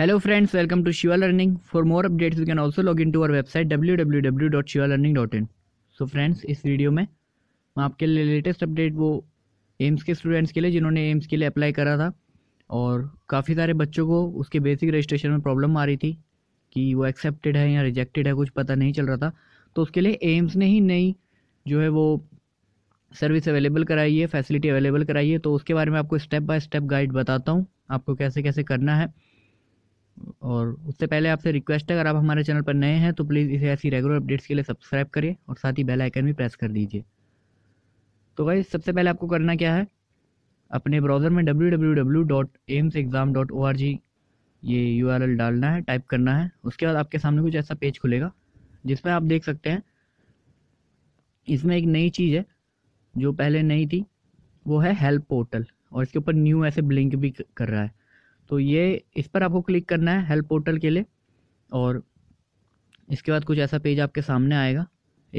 Hello friends, welcome to Shiva Learning. For more updates you can also log into our website www.shivalearning.in. So friends, इस video में मैं आपके लिए latest update वो एम्स के students के लिए जिन्होंने एम्स के लिए अप्लाई करा था और काफ़ी सारे बच्चों को उसके बेसिक रजिस्ट्रेशन में प्रॉब्लम आ रही थी कि वो एक्सेप्टेड है या रिजेक्टेड है, कुछ पता नहीं चल रहा था। तो उसके लिए एम्स ने ही नई जो है वो सर्विस अवेलेबल कराई है, फैसिलिटी अवेलेबल कराई है। तो उसके बारे में आपको स्टेप बाय स्टेप गाइड बताता हूँ आपको कैसे कैसे करना है। और उससे पहले आपसे रिक्वेस्ट है, अगर आप हमारे चैनल पर नए हैं तो प्लीज़ इसे ऐसी रेगुलर अपडेट्स के लिए सब्सक्राइब करिए और साथ ही बेल आइकन भी प्रेस कर दीजिए। तो भाई सबसे पहले आपको करना क्या है, अपने ब्राउज़र में www.aimsexam.org ये URL डालना है, टाइप करना है। उसके बाद आपके सामने कुछ ऐसा पेज खुलेगा जिसमें आप देख सकते हैं, इसमें एक नई चीज़ है जो पहले नहीं थी, वो है हेल्प पोर्टल और इसके ऊपर न्यू ऐसे ब्लिंक भी कर रहा है। तो ये इस पर आपको क्लिक करना है हेल्प पोर्टल के लिए और इसके बाद कुछ ऐसा पेज आपके सामने आएगा।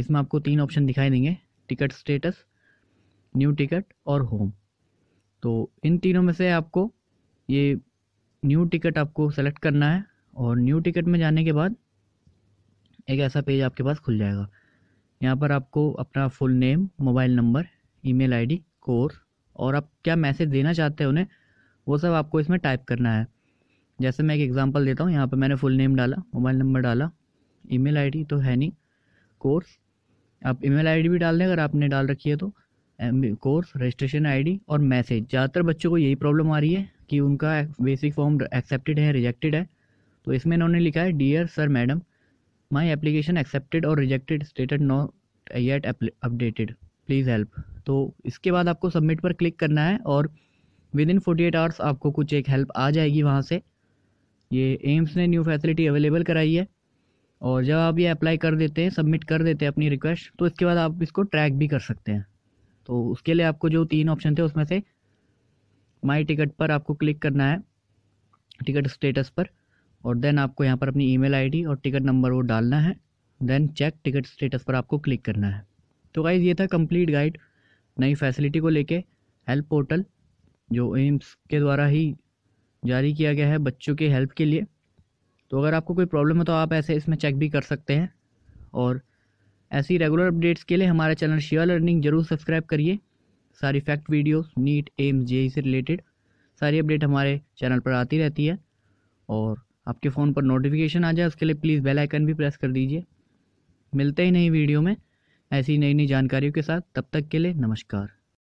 इसमें आपको तीन ऑप्शन दिखाई देंगे, टिकट स्टेटस, न्यू टिकट और होम। तो इन तीनों में से आपको ये न्यू टिकट आपको सेलेक्ट करना है और न्यू टिकट में जाने के बाद एक ऐसा पेज आपके पास खुल जाएगा। यहाँ पर आपको अपना full name, mobile number, email ID, course और आप क्या मैसेज देना चाहते हैं उन्हें, वो सब आपको इसमें टाइप करना है। जैसे मैं एक एग्जांपल देता हूँ, यहाँ पे मैंने फुल नेम डाला, मोबाइल नंबर डाला, ईमेल आईडी तो है नहीं, कोर्स, आप ईमेल आईडी भी डाल दें अगर आपने डाल रखी है तो, कोर्स, रजिस्ट्रेशन आईडी और मैसेज। ज़्यादातर बच्चों को यही प्रॉब्लम आ रही है कि उनका बेसिक फॉर्म एक्सेप्टेड है, रिजेक्टेड है। तो इसमें इन्होंने लिखा है, dear sir madam, my application accepted और rejected, status not yet updated, please help. तो इसके बाद आपको सबमिट पर क्लिक करना है और विदिन 48 आवर्स आपको कुछ एक हेल्प आ जाएगी वहाँ से। ये एम्स ने न्यू फैसिलिटी अवेलेबल कराई है और जब आप ये अप्लाई कर देते हैं, सबमिट कर देते हैं अपनी रिक्वेस्ट, तो इसके बाद आप इसको ट्रैक भी कर सकते हैं। तो उसके लिए आपको जो तीन ऑप्शन थे उसमें से माई टिकट पर आपको क्लिक करना है, टिकट स्टेटस पर, और देन आपको यहाँ पर अपनी ईमेल आईडी और टिकट नंबर वो डालना है, देन चेक टिकट स्टेटस पर आपको क्लिक करना है। तो गाइज़ ये था कंप्लीट गाइड नई फैसिलिटी को लेके, हेल्प पोर्टल जो एम्स के द्वारा ही जारी किया गया है बच्चों के हेल्प के लिए। तो अगर आपको कोई प्रॉब्लम है तो आप ऐसे इसमें चेक भी कर सकते हैं। और ऐसी रेगुलर अपडेट्स के लिए हमारा चैनल शिवा लर्निंग ज़रूर सब्सक्राइब करिए। सारी fact videos, NEET, AIIMS, JEE से रिलेटेड सारी अपडेट हमारे चैनल पर आती रहती है और आपके फ़ोन पर नोटिफिकेशन आ जाए उसके लिए प्लीज़ बेल आइकन भी प्रेस कर दीजिए। मिलते ही नई वीडियो में ऐसी नई नई जानकारियों के साथ, तब तक के लिए नमस्कार।